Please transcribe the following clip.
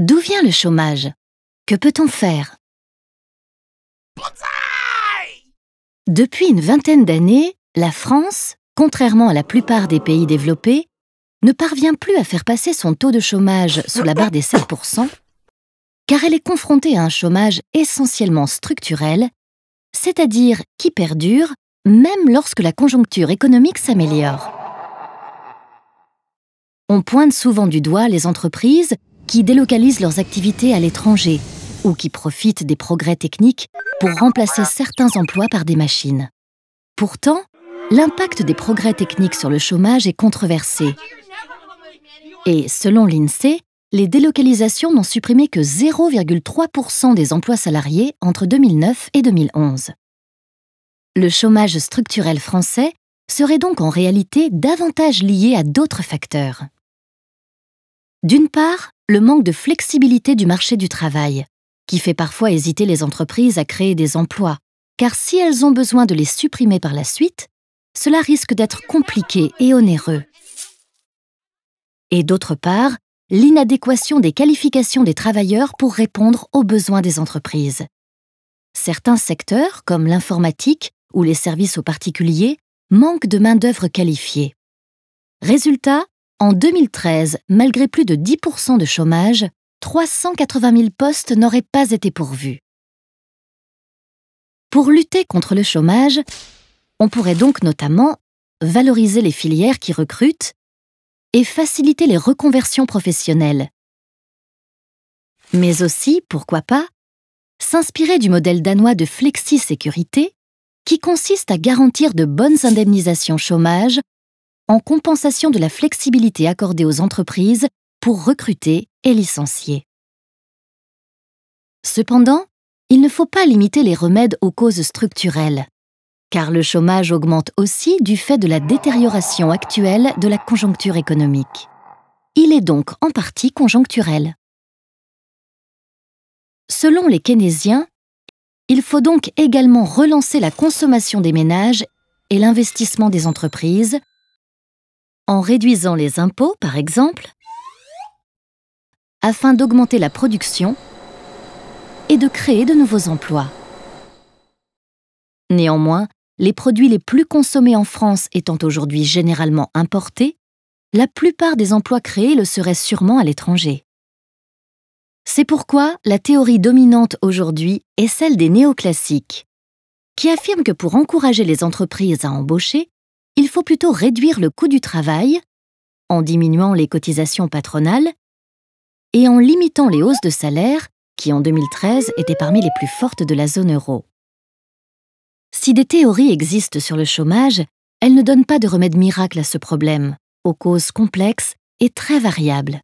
D'où vient le chômage? Que peut-on faire? Depuis une vingtaine d'années, la France, contrairement à la plupart des pays développés, ne parvient plus à faire passer son taux de chômage sous la barre des 7%, car elle est confrontée à un chômage essentiellement structurel, c'est-à-dire qui perdure même lorsque la conjoncture économique s'améliore. On pointe souvent du doigt les entreprises qui délocalisent leurs activités à l'étranger ou qui profitent des progrès techniques pour remplacer certains emplois par des machines. Pourtant, l'impact des progrès techniques sur le chômage est controversé. Et selon l'INSEE, les délocalisations n'ont supprimé que 0,3% des emplois salariés entre 2009 et 2011. Le chômage structurel français serait donc en réalité davantage lié à d'autres facteurs. D'une part, le manque de flexibilité du marché du travail, qui fait parfois hésiter les entreprises à créer des emplois, car si elles ont besoin de les supprimer par la suite, cela risque d'être compliqué et onéreux. Et d'autre part, l'inadéquation des qualifications des travailleurs pour répondre aux besoins des entreprises. Certains secteurs, comme l'informatique ou les services aux particuliers, manquent de main-d'œuvre qualifiée. Résultat, en 2013, malgré plus de 10% de chômage, 380 000 postes n'auraient pas été pourvus. Pour lutter contre le chômage, on pourrait donc notamment valoriser les filières qui recrutent et faciliter les reconversions professionnelles. Mais aussi, pourquoi pas, s'inspirer du modèle danois de flexi-sécurité qui consiste à garantir de bonnes indemnisations chômage en compensation de la flexibilité accordée aux entreprises pour recruter et licencier. Cependant, il ne faut pas limiter les remèdes aux causes structurelles, car le chômage augmente aussi du fait de la détérioration actuelle de la conjoncture économique. Il est donc en partie conjoncturel. Selon les keynésiens, il faut donc également relancer la consommation des ménages et l'investissement des entreprises, en réduisant les impôts, par exemple, afin d'augmenter la production et de créer de nouveaux emplois. Néanmoins, les produits les plus consommés en France étant aujourd'hui généralement importés, la plupart des emplois créés le seraient sûrement à l'étranger. C'est pourquoi la théorie dominante aujourd'hui est celle des néoclassiques, qui affirme que pour encourager les entreprises à embaucher, il faut plutôt réduire le coût du travail, en diminuant les cotisations patronales et en limitant les hausses de salaire, qui en 2013 étaient parmi les plus fortes de la zone euro. Si des théories existent sur le chômage, elles ne donnent pas de remède miracle à ce problème, aux causes complexes et très variables.